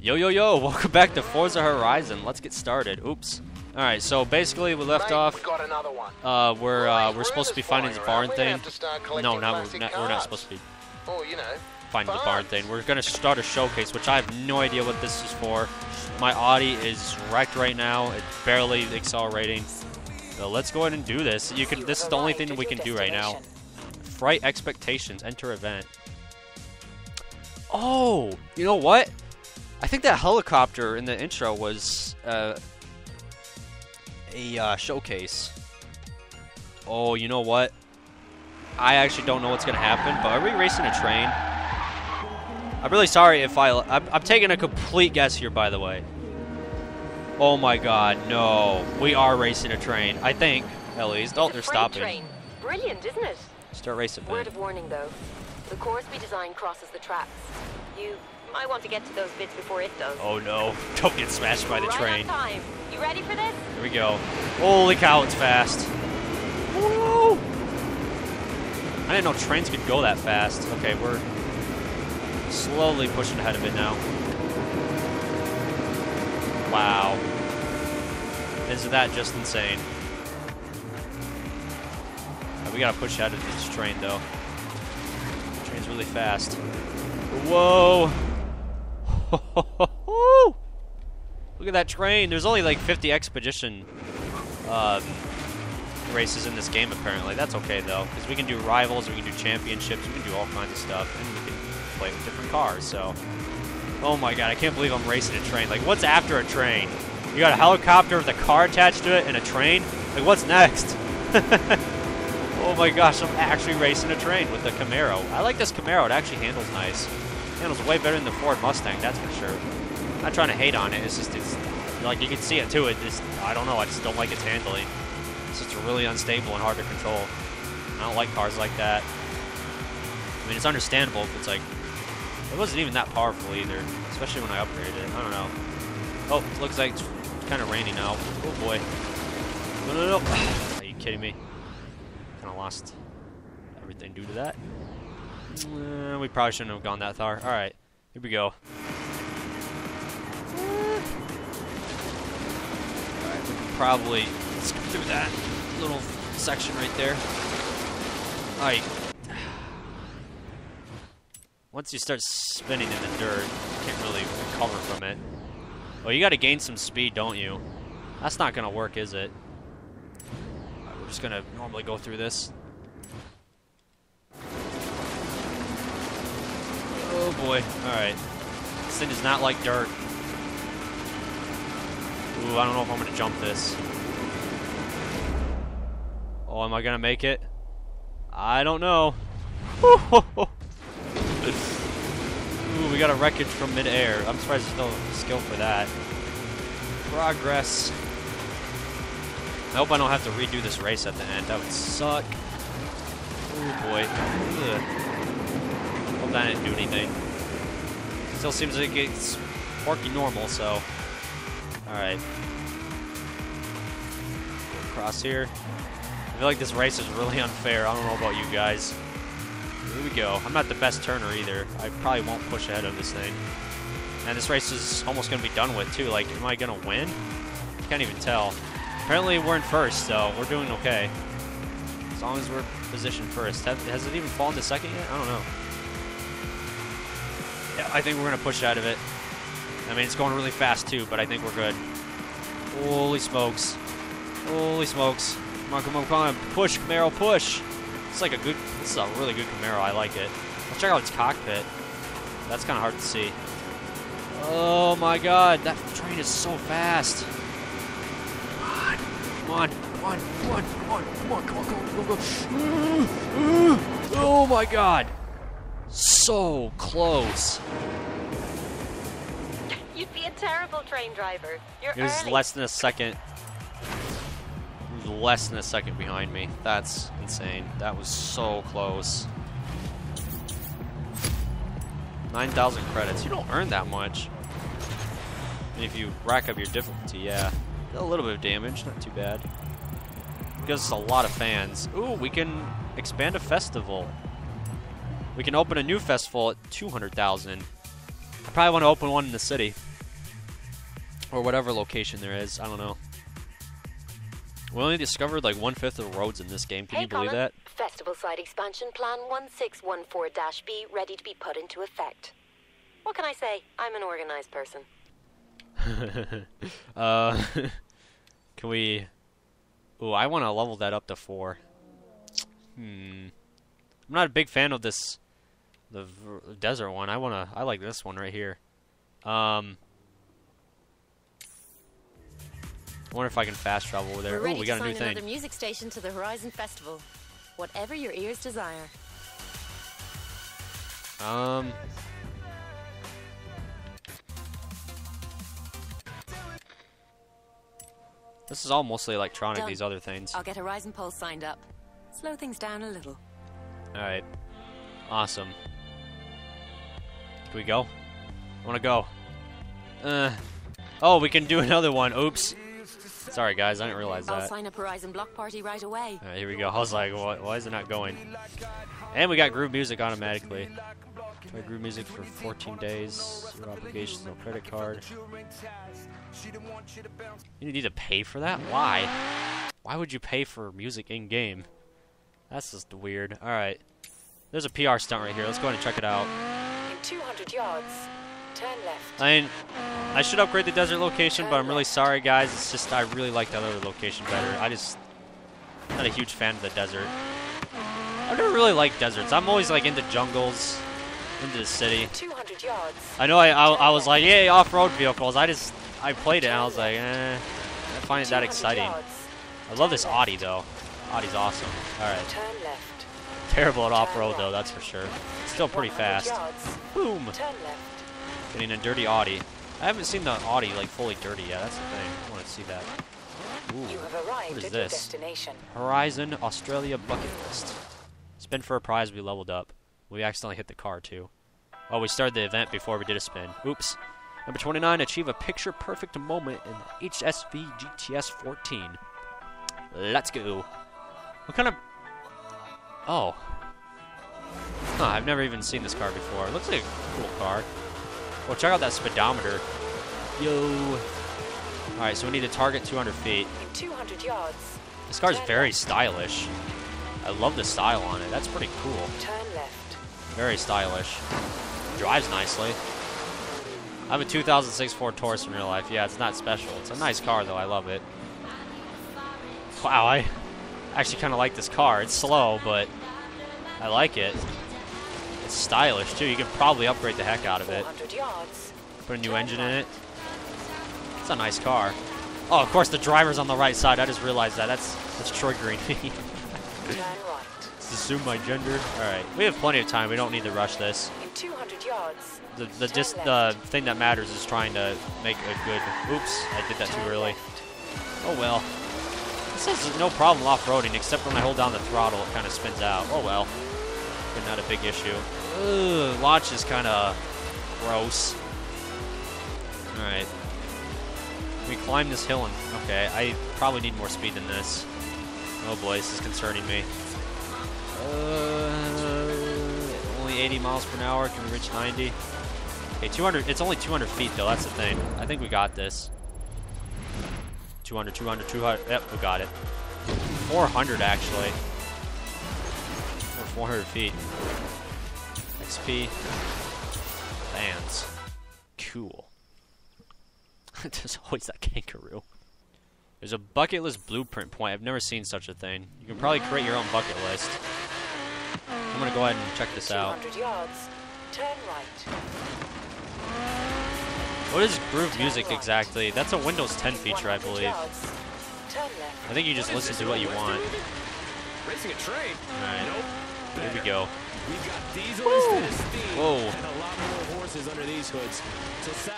Yo, yo, yo, welcome back to Forza Horizon. Let's get started. Oops. Alright, so basically we left off, we're supposed to be finding the barn thing. No, we're not supposed to be finding the barn thing. We're going to start a showcase, which I have no idea what this is for. My Audi is wrecked right now. It's barely accelerating. So let's go ahead and do this. You can. This is the only thing that we can do right now. Fright expectations. Enter event. Oh, you know what? I think that helicopter in the intro was a showcase. Oh, you know what? I actually don't know what's gonna happen. But are we racing a train? I'm really sorry if I'm taking a complete guess here, by the way. Oh my God, no! We are racing a train. I think, at least. Oh, they're stopping. Train. Brilliant, isn't it? Start racing. Word of warning, though. The course we designed crosses the tracks. You might want to get to those bits before it does. Oh no! Don't get smashed by the train. Right on time. You ready for this? Here we go. Holy cow, it's fast. Woo! I didn't know trains could go that fast. Okay, we're slowly pushing ahead of it now. Wow. Isn't that just insane? Right, we gotta push out of this train though. The train's really fast. Whoa! Look at that train. There's only like 50 expedition races in this game apparently. That's okay though, because we can do rivals, we can do championships, we can do all kinds of stuff, and we can play with different cars. So. Oh my God, I can't believe I'm racing a train. Like, what's after a train? You got a helicopter with a car attached to it and a train? Like, what's next? Oh my gosh, I'm actually racing a train with the Camaro. I like this Camaro. It actually handles nice. It handles way better than the Ford Mustang, that's for sure. I'm not trying to hate on it. It's just, it's, like, you can see it too. I don't know. I just don't like its handling. It's just really unstable and hard to control. I don't like cars like that. I mean, it's understandable if it's like, it wasn't even that powerful either, especially when I upgraded it. I don't know. Oh, it looks like it's kind of rainy now. Oh boy. No, no, no. Are you kidding me? Kind of lost everything due to that. We probably shouldn't have gone that far. All right, here we go. All right, we can probably skip through that little section right there. All right. Once you start spinning in the dirt, you can't really recover from it. Well, you got to gain some speed, don't you? That's not going to work, is it? All right, we're just going to normally go through this. Oh, boy. All right. This thing is not like dirt. Ooh, I don't know if I'm going to jump this. Oh, am I going to make it? I don't know. Ooh, we got a wreckage from midair. I'm surprised there's no skill for that. Progress. I hope I don't have to redo this race at the end. That would suck. Oh boy. Ugh. Hope that didn't do anything. Still seems like it's working normal, so. Alright. Across here. I feel like this race is really unfair. I don't know about you guys. Here we go. I'm not the best turner either. I probably won't push ahead of this thing. And this race is almost going to be done with, too. Like, am I going to win? I can't even tell. Apparently, we're in first, so we're doing okay. As long as we're positioned first. Has it even fallen to second yet? I don't know. Yeah, I think we're going to push out of it. I mean, it's going really fast, too, but I think we're good. Holy smokes. Holy smokes. Come on, come on, come on. Push, Camaro, push. It's like a good, this is a really good Camaro. I like it. Let's check out its cockpit. That's kind of hard to see. Oh my God, that train is so fast. Come on, come on, come on, come on, come on, come on, come on, come on, come on. Oh my God, so close. You'd be a terrible train driver. You're early. It was less than a second. Less than a second behind me. That's insane. That was so close. 9,000 credits. You don't earn that much. And if you rack up your difficulty, yeah. A little bit of damage, not too bad. Gives us a lot of fans. Ooh, we can expand a festival. We can open a new festival at 200,000. I probably want to open one in the city. or whatever location there is. I don't know. We only discovered like 1/5 of the roads in this game. Can you believe that? Festival site expansion plan 1614-B ready to be put into effect. What can I say? I'm an organized person. Can we... Ooh, I want to level that up to 4. I'm not a big fan of this... the desert one. I like this one right here. I wonder if I can fast travel over there. Ooh, we got a new thing. Another music station to the Horizon Festival. Whatever your ears desire. This is all mostly electronic, these other things. I'll get Horizon Pulse signed up. Slow things down a little. Alright. Awesome. Can we go? I wanna go. Oh, we can do another one. Oops. Sorry guys, I didn't realize that. I'll sign up Horizon Block Party right away. Alright, here we go. I was like, why is it not going? And we got Groove Music automatically. Play Groove Music for 14 days. No obligations, no credit card. You need to pay for that? Why? Why would you pay for music in-game? That's just weird. Alright. There's a PR stunt right here. Let's go ahead and check it out. In 200 yards, turn left. I mean, I should upgrade the desert location, but I'm really sorry, guys. It's just I really like that other location better. I'm not a huge fan of the desert. I've never really liked deserts. I'm always like into jungles, into the city. 200 yards. I know I was like, yay, off-road vehicles. I played it and I was like, eh, I find it that exciting. I love this Audi though. Audi's awesome. All right. Turn left. Terrible at off-road though, that's for sure. Still pretty fast. Boom! Getting a dirty Audi. I haven't seen the Audi like fully dirty yet, that's the thing. I want to see that. Ooh, what is this? Horizon Australia bucket list. Spin for a prize, we leveled up. We accidentally hit the car too. Oh, we started the event before we did a spin. Oops. Number 29, achieve a picture-perfect moment in HSV GTS 14. Let's go. What kind of... Oh. Huh, I've never even seen this car before. It looks like a cool car. Well, check out that speedometer. Yo. Alright, so we need to target 200 feet. 200 yards. This car's very stylish. I love the style on it. That's pretty cool. Turn left. Very stylish. Drives nicely. I have a 2006 Ford Taurus in real life. Yeah, it's not special. It's a nice car, though. I love it. Wow, I... actually kind of like this car. It's slow, but I like it. It's stylish too. You can probably upgrade the heck out of it. Put a new engine in it. It's a nice car. Oh, of course the driver's on the right side. I just realized that. That's triggering me. Let's assume my gender. All right, we have plenty of time. We don't need to rush this. The thing that matters is trying to make a good. Oops, I did that too early. Oh well. This is no problem off-roading, except when I hold down the throttle, it kind of spins out. Oh well, but not a big issue. Ugh, launch is kind of gross. All right, we climb this hill and okay, I probably need more speed than this. Oh boy, this is concerning me. Only 80 miles per hour. Can we reach 90? Okay, 200. It's only 200 feet though. That's the thing. I think we got this. 200, 200, 200, yep, we got it. 400 actually. Or 400 feet. XP. Bands. Cool. There's always that kangaroo. There's a bucket list blueprint point. I've never seen such a thing. You can probably create your own bucket list. I'm gonna go ahead and check this out. 200 yards. Turn right. What is Groove Music exactly? That's a Windows 10 feature, I believe. I think you just listen to what you want. Alright, here we go. Whoa.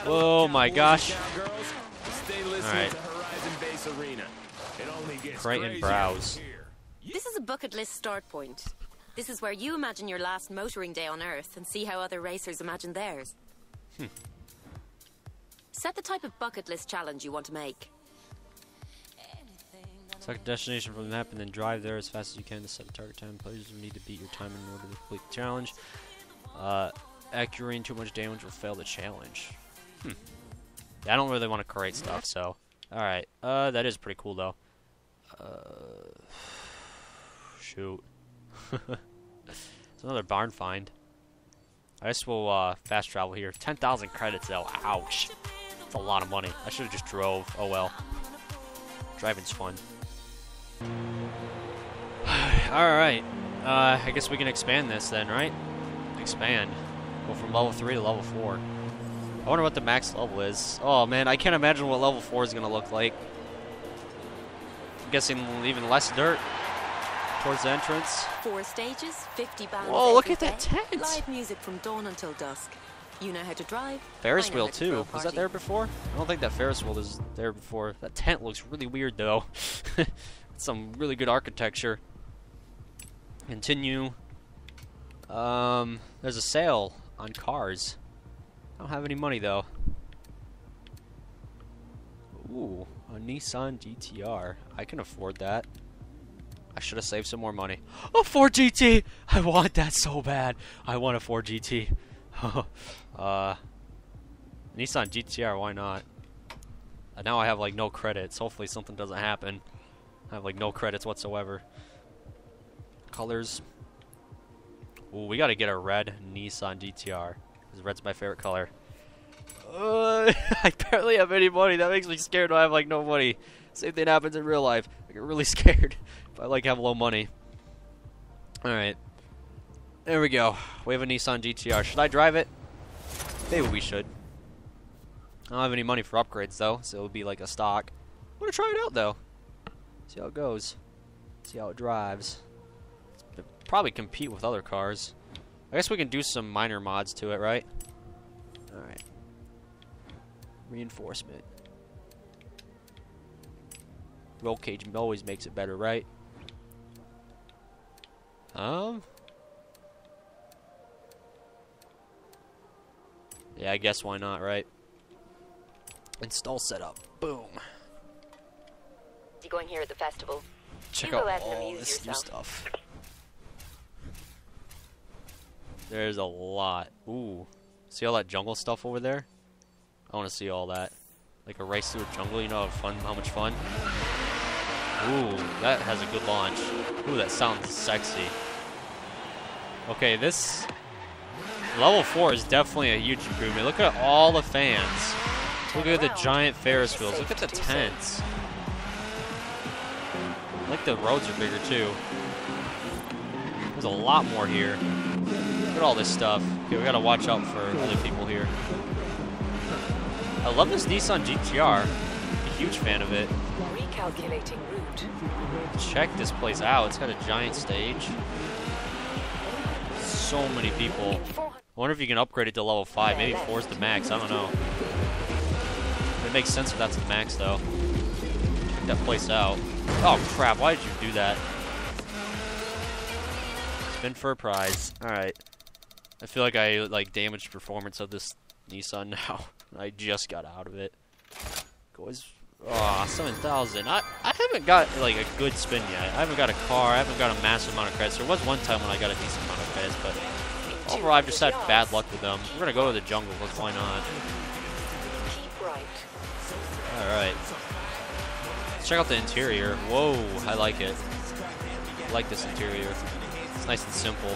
Whoa, my gosh. Alright. Create and browse. This is a bucket list start point. This is where you imagine your last motoring day on Earth and see how other racers imagine theirs. Hmm. Set the type of bucket list challenge you want to make. Select a destination from the map and then drive there as fast as you can to set the target time. Players need to beat your time in order to complete the challenge. Accruing too much damage will fail the challenge. Hmm. Yeah, I don't really want to create stuff, so. Alright, that is pretty cool, though. Shoot. It's another barn find. I guess we'll, fast travel here. 10,000 credits, though. Ouch. That's a lot of money. I should have just drove. Oh, well. Driving's fun. Alright. I guess we can expand this then, right? Expand. Go from level 3 to level 4. I wonder what the max level is. Oh, man. I can't imagine what level 4 is going to look like. I'm guessing even less dirt. Towards the entrance. 4 stages, 50 bounds. Whoa, look at that tent! Live music from dawn until dusk. You know how to drive. Ferris wheel too. Was that there before? I don't think that Ferris wheel was there before. That tent looks really weird though. Some really good architecture. Continue. There's a sale on cars. I don't have any money though. Ooh, a Nissan GT-R. I can afford that. I should have saved some more money. Oh, Ford GT! I want that so bad. I want a Ford GT. Nissan GT-R, why not? And now I have like no credits. Hopefully something doesn't happen. I have like no credits whatsoever. Colors. Ooh, we gotta get a red Nissan GT-R. Because red's my favorite color. I barely have any money. That makes me scared when I have like no money. Same thing happens in real life. I get really scared if I like have low money. Alright. There we go. We have a Nissan GT-R. Should I drive it? Maybe we should. I don't have any money for upgrades though, so it would be like a stock. I'm gonna try it out though. See how it goes. See how it drives. It'll probably compete with other cars. I guess we can do some minor mods to it, right? Alright. Reinforcement. Roll cage always makes it better, right? Yeah, I guess why not, right? Install setup. Boom. You're going here at the festival. Check out all this new stuff. There's a lot. Ooh. See all that jungle stuff over there? I want to see all that. Like a race through a jungle, you know how much fun? Ooh, that has a good launch. Ooh, that sounds sexy. Okay, this level 4 is definitely a huge improvement. Look at all the fans. Look at the giant Ferris wheels. Look at the tents. I like the roads are bigger too. There's a lot more here. Look at all this stuff. Okay, we gotta watch out for other people here. I love this Nissan GT-R. I'm a huge fan of it. Recalculating route. Check this place out. It's got a giant stage. So many people. I wonder if you can upgrade it to level 5. Maybe 4's the max. I don't know. It makes sense if that's the max, though. Check that place out. Oh, crap. Why did you do that? Spin for a prize. Alright. I feel like I damaged performance of this Nissan now. I just got out of it. Goes. Oh, 7,000. I haven't got like a good spin yet. I haven't got a car. I haven't got a massive amount of credits. There was one time when I got a decent amount of credits, but overall I've just had bad luck with them. We're gonna go to the jungle, because why not? Alright. Let's check out the interior. Whoa, I like it. I like this interior. It's nice and simple.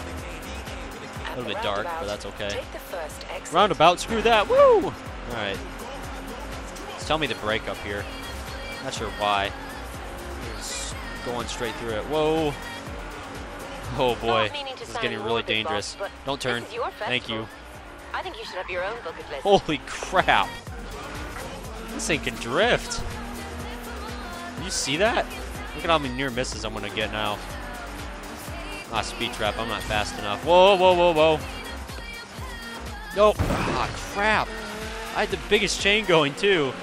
A little bit dark, but that's okay. Roundabout, screw that. Woo! Alright. Tell me the break up here. Not sure why. Just going straight through it. Whoa. Oh boy. This is getting really dangerous. Don't turn. Thank you. I think you should have your own bucket list. Holy crap. This thing can drift. You see that? Look at how many near misses I'm going to get now. Ah, speed trap. I'm not fast enough. Whoa, whoa, whoa, whoa. No. Ah, crap. I had the biggest chain going, too.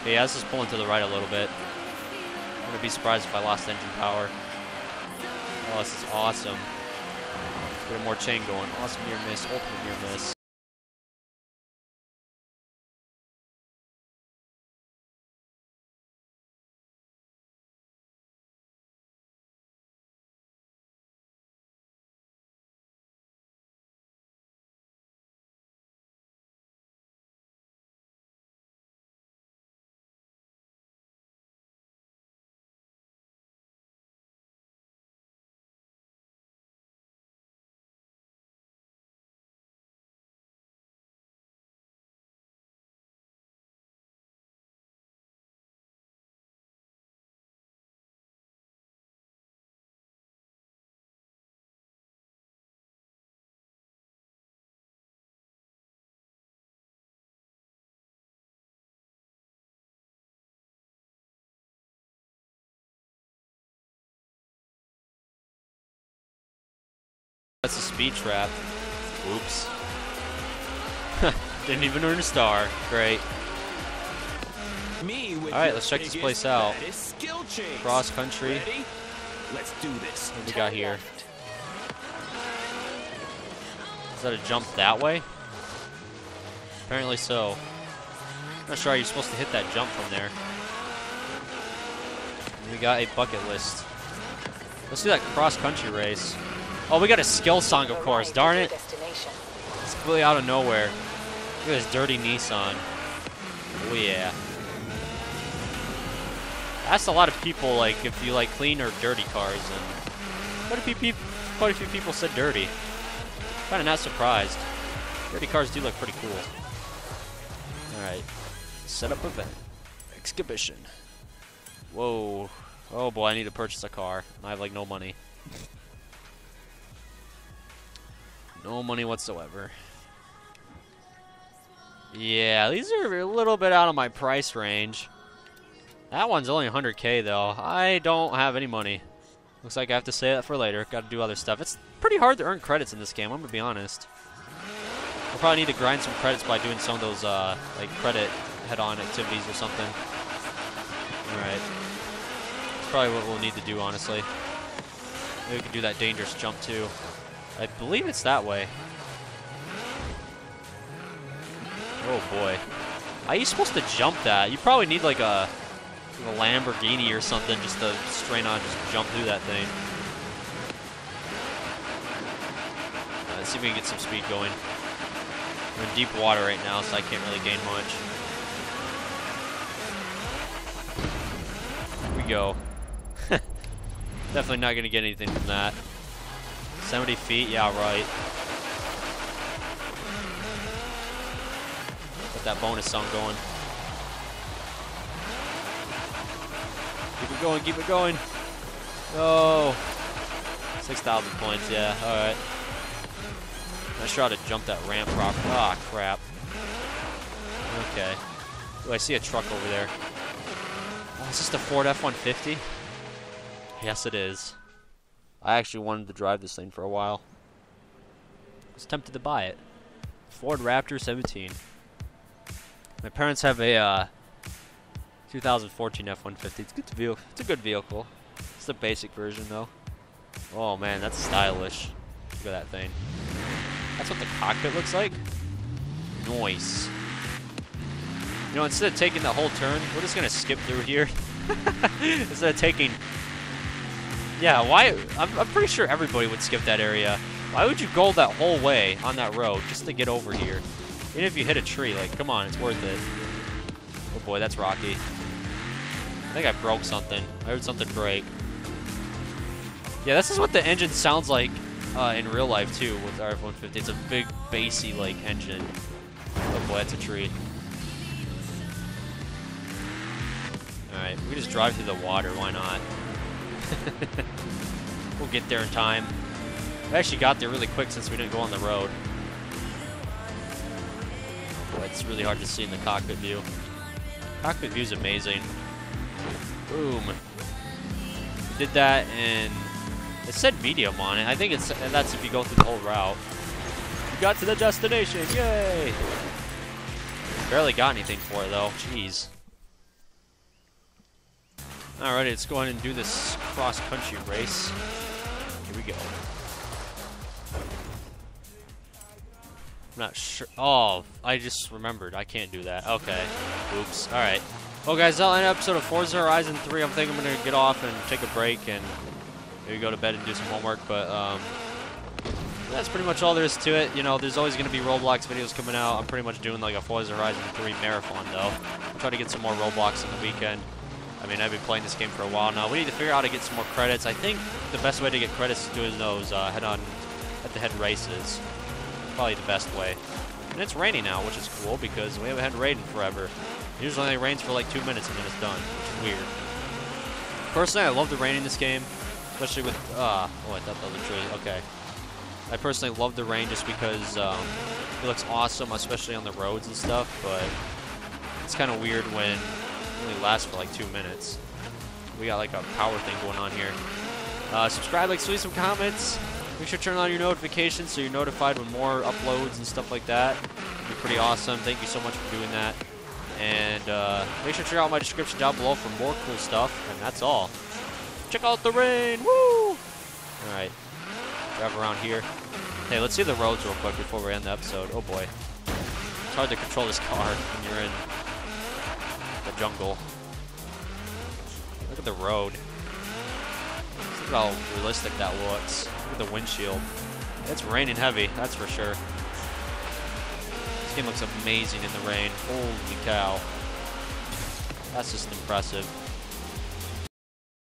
Okay, yeah, this is pulling to the right a little bit. I wouldn't be surprised if I lost engine power. Oh, this is awesome. Let's get more chain going. Awesome near miss. Ultimate near miss. That's a speed trap. Oops. Didn't even earn a star. Great. Alright, let's check this place out. Cross country. Let's do this. What do we got here? Is that a jump that way? Apparently so. I'm not sure how you're supposed to hit that jump from there. We got a bucket list. Let's do that cross country race. Oh, we got a skill song, of course. Darn it. It's completely out of nowhere. Look at this dirty Nissan. Oh, yeah. That's a lot of people, like, if you like clean or dirty cars. And quite a few people said dirty. Kind of not surprised. Dirty cars do look pretty cool. Alright. Set up event. Exhibition. Whoa. Oh, boy. I need to purchase a car. I have, like, no money. No money whatsoever. Yeah, these are a little bit out of my price range. That one's only 100K though. I don't have any money. Looks like I have to save that for later. Got to do other stuff. It's pretty hard to earn credits in this game, I'm gonna be honest. I'll probably need to grind some credits by doing some of those like credit head-on activities or something. All right, that's probably what we'll need to do, honestly. Maybe we can do that dangerous jump too. I believe it's that way. Oh boy. How are you supposed to jump that? You probably need like a Lamborghini or something just to strain on, just jump through that thing. Let's see if we can get some speed going. We're in deep water right now, so I can't really gain much. Here we go. Definitely not going to get anything from that. 70 feet, yeah, right. Got that bonus song going. Keep it going, keep it going. Oh, 6,000 points, yeah, all right. Not sure how to jump that ramp rock. Ah, oh, crap. Okay. Ooh, I see a truck over there. Oh, is this the Ford F-150? Yes, it is. I actually wanted to drive this thing for a while. I was tempted to buy it. Ford Raptor 17. My parents have a 2014 F-150. It's a good vehicle. It's a good vehicle. It's the basic version though. Oh man, that's stylish. Look at that thing. That's what the cockpit looks like. Nice. You know, instead of taking the whole turn, we're just gonna skip through here. Instead of taking. Yeah, why? I'm pretty sure everybody would skip that area. Why would you go that whole way on that road just to get over here? Even if you hit a tree, like, come on, it's worth it. Oh boy, that's rocky. I think I broke something. I heard something break. Yeah, this is what the engine sounds like in real life, too, with the F-150. It's a big, bassy, like, engine. Oh boy, that's a tree. Alright, we just drive through the water, why not? We'll get there in time. We actually got there really quick since we didn't go on the road. Boy, it's really hard to see in the cockpit view. Cockpit view is amazing. Boom. Did that and it said medium on it. I think it's, and that's if you go through the whole route. We got to the destination. Yay! Barely got anything for it though. Jeez. Alrighty, let's go ahead and do this cross-country race. Here we go. I'm not sure. Oh, I just remembered. I can't do that. Okay. Oops. Alright. Well, guys, that'll end the episode of Forza Horizon 3. I'm thinking I'm going to get off and take a break and maybe go to bed and do some homework. But that's pretty much all there is to it. You know, there's always going to be Roblox videos coming out. I'm pretty much doing like a Forza Horizon 3 marathon, though. I'll try to get some more Roblox in the weekend. I mean, I've been playing this game for a while now. We need to figure out how to get some more credits. I think the best way to get credits is doing those head-to-head races. Probably the best way. And it's raining now, which is cool because we haven't had rain in forever. It usually only rains for like 2 minutes and then it's done, which is weird. Personally, I love the rain in this game, especially with... oh, I thought that was a tree. Okay. I personally love the rain just because it looks awesome, especially on the roads and stuff, but it's kind of weird when... only lasts for like 2 minutes. We got like a power thing going on here. Subscribe, like, leave some comments. Make sure to turn on your notifications so you're notified when more uploads and stuff like that. It'd be pretty awesome. Thank you so much for doing that. And make sure to check out my description down below for more cool stuff. And that's all. Check out the rain. Woo! All right. Drive around here. Hey, let's see the roads real quick before we end the episode. Oh, boy. It's hard to control this car when you're in the jungle. Look at the road. Look at how realistic that looks. Look at the windshield. It's raining heavy, that's for sure. This game looks amazing in the rain. Holy cow. That's just impressive.